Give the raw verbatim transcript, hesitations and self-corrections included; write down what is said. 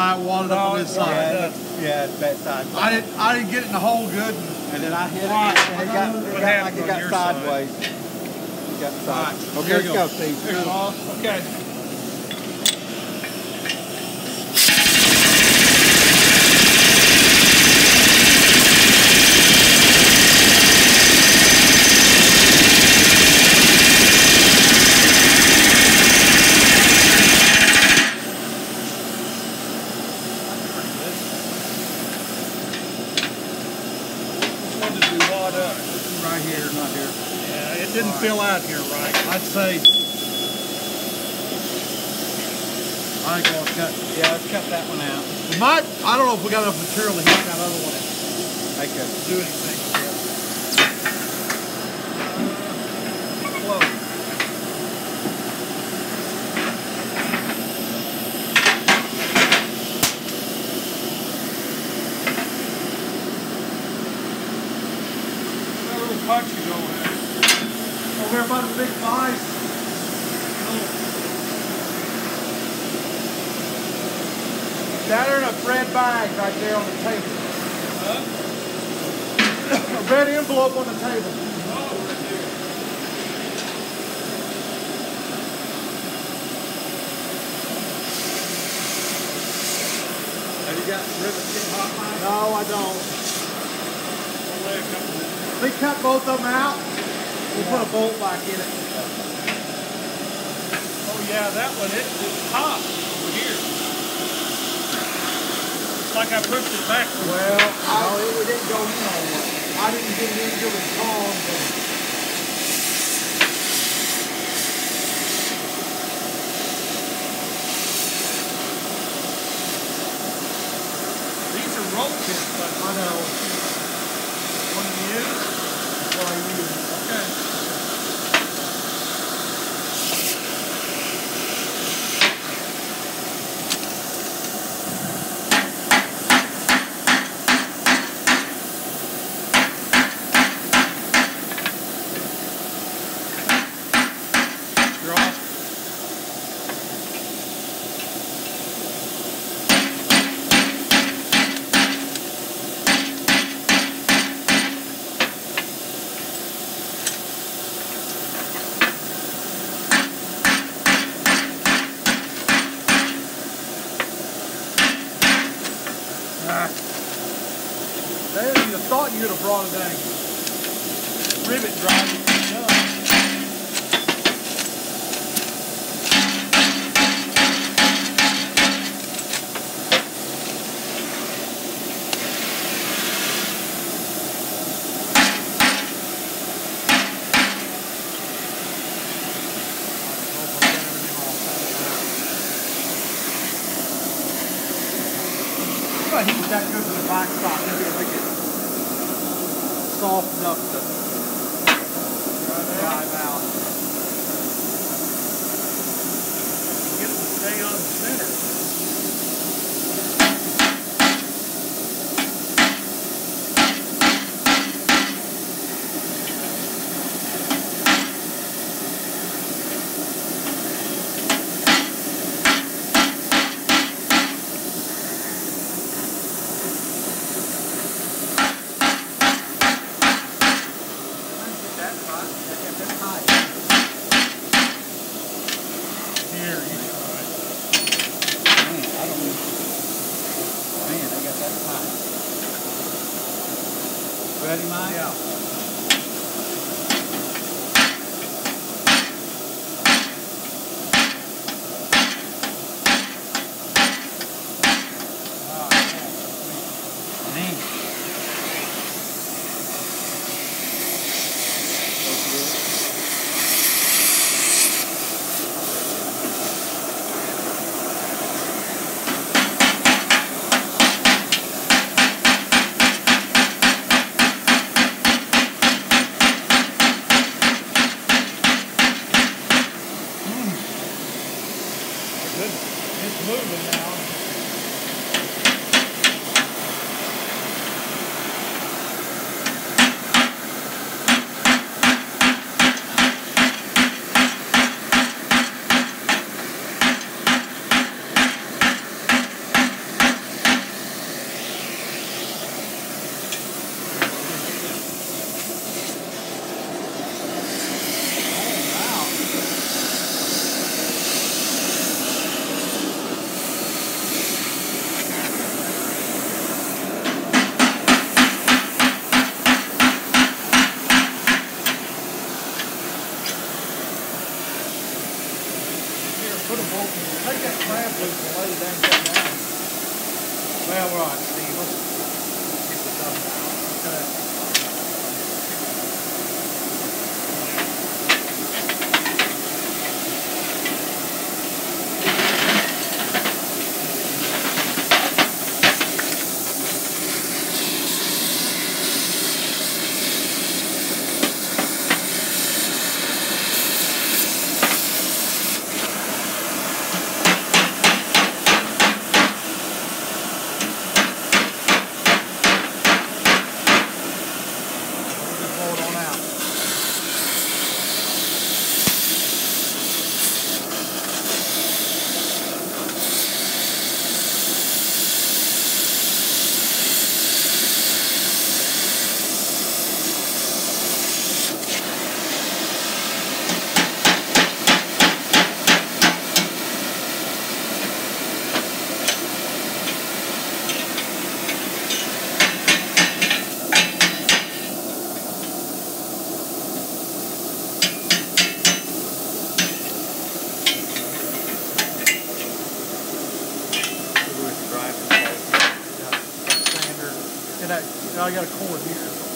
I wanted up on this side. Yeah, it looked, yeah, it's that side. I didn't, I didn't get it in the hole good, and then I hit right. it, and it got, it got like it got sideways. Side. It got sideways. Right. Okay, let's go, go Steve. Here's all. Okay. Right here, not here. Yeah, it didn't feel out here right. I'd say. I think I'll cut. Yeah, let's cut that one out. We might. I don't know if we got enough material to hit that other one. I could do anything. Punches over there. Over there by the big guys. That or a red bag right there on the table. Huh? A red envelope on the table. Oh, right there. Have you got rivets in hot mine? No, I don't. I'll lay a couple. We cut both of them out, we yeah. put a bolt back in it. Oh yeah, that one, it just popped over here. It's like I pushed it backwards. Well, I, it didn't go in all the way. I didn't get it until it was calm. These are roll pins, but I know. One you use? One I use. Okay. You're They would have thought you would have brought a dang rivet drive. I think that good for the back stop. Maybe it'll make it soft enough to drive out. Get it to stay on the center. Ready, Mike? Yeah. It's moving now. put a bolt in. Take that crab loop and lay it down and come down. Well, right, Steve, let's get the done now. Okay. I got a cord here.